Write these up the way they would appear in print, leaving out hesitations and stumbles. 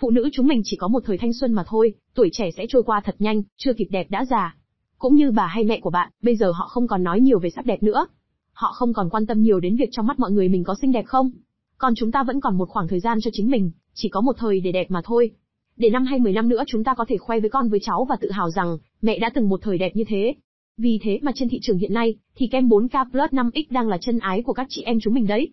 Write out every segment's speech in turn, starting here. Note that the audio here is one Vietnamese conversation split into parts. Phụ nữ chúng mình chỉ có một thời thanh xuân mà thôi, tuổi trẻ sẽ trôi qua thật nhanh, chưa kịp đẹp đã già. Cũng như bà hay mẹ của bạn, bây giờ họ không còn nói nhiều về sắc đẹp nữa. Họ không còn quan tâm nhiều đến việc trong mắt mọi người mình có xinh đẹp không. Còn chúng ta vẫn còn một khoảng thời gian cho chính mình, chỉ có một thời để đẹp mà thôi. Để năm hay 10 năm nữa chúng ta có thể khoe với con với cháu và tự hào rằng, mẹ đã từng một thời đẹp như thế. Vì thế mà trên thị trường hiện nay, thì kem 4K Plus 5X đang là chân ái của các chị em chúng mình đấy.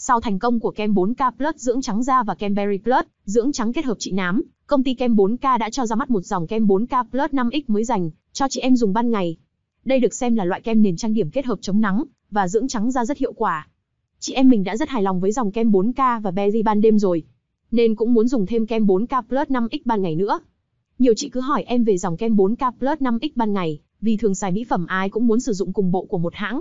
Sau thành công của kem 4K Plus dưỡng trắng da và kem Berry Plus dưỡng trắng kết hợp trị nám, công ty kem 4K đã cho ra mắt một dòng kem 4K Plus 5X mới dành cho chị em dùng ban ngày. Đây được xem là loại kem nền trang điểm kết hợp chống nắng và dưỡng trắng da rất hiệu quả. Chị em mình đã rất hài lòng với dòng kem 4K và Berry ban đêm rồi, nên cũng muốn dùng thêm kem 4K Plus 5X ban ngày nữa. Nhiều chị cứ hỏi em về dòng kem 4K Plus 5X ban ngày, vì thường xài mỹ phẩm ai cũng muốn sử dụng cùng bộ của một hãng.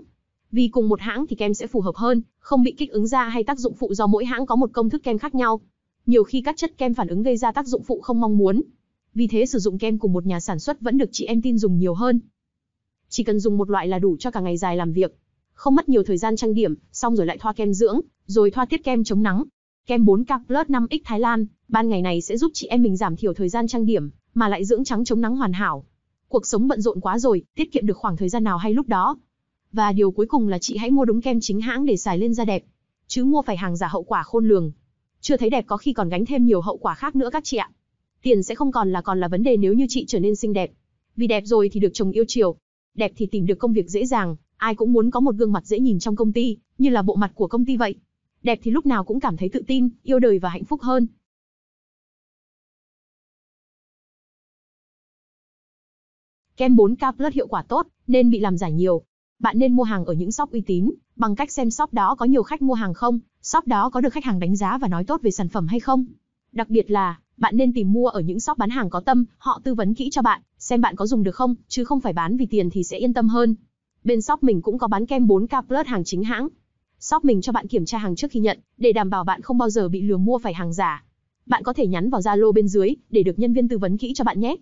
Vì cùng một hãng thì kem sẽ phù hợp hơn, không bị kích ứng da hay tác dụng phụ do mỗi hãng có một công thức kem khác nhau. Nhiều khi các chất kem phản ứng gây ra tác dụng phụ không mong muốn. Vì thế sử dụng kem cùng một nhà sản xuất vẫn được chị em tin dùng nhiều hơn. Chỉ cần dùng một loại là đủ cho cả ngày dài làm việc. Không mất nhiều thời gian trang điểm, xong rồi lại thoa kem dưỡng, rồi thoa tiếp kem chống nắng. Kem 4K Plus 5X Thái Lan, ban ngày này sẽ giúp chị em mình giảm thiểu thời gian trang điểm, mà lại dưỡng trắng chống nắng hoàn hảo. Cuộc sống bận rộn quá rồi, tiết kiệm được khoảng thời gian nào hay lúc đó. Và điều cuối cùng là chị hãy mua đúng kem chính hãng để xài lên da đẹp, chứ mua phải hàng giả hậu quả khôn lường. Chưa thấy đẹp có khi còn gánh thêm nhiều hậu quả khác nữa các chị ạ. Tiền sẽ không còn là vấn đề nếu như chị trở nên xinh đẹp. Vì đẹp rồi thì được chồng yêu chiều, đẹp thì tìm được công việc dễ dàng, ai cũng muốn có một gương mặt dễ nhìn trong công ty, như là bộ mặt của công ty vậy. Đẹp thì lúc nào cũng cảm thấy tự tin, yêu đời và hạnh phúc hơn. Kem 4K Plus hiệu quả tốt, nên bị làm giả nhiều. Bạn nên mua hàng ở những shop uy tín, bằng cách xem shop đó có nhiều khách mua hàng không, shop đó có được khách hàng đánh giá và nói tốt về sản phẩm hay không. Đặc biệt là, bạn nên tìm mua ở những shop bán hàng có tâm, họ tư vấn kỹ cho bạn, xem bạn có dùng được không, chứ không phải bán vì tiền thì sẽ yên tâm hơn. Bên shop mình cũng có bán kem 4K Plus hàng chính hãng. Shop mình cho bạn kiểm tra hàng trước khi nhận, để đảm bảo bạn không bao giờ bị lừa mua phải hàng giả. Bạn có thể nhắn vào Zalo bên dưới, để được nhân viên tư vấn kỹ cho bạn nhé.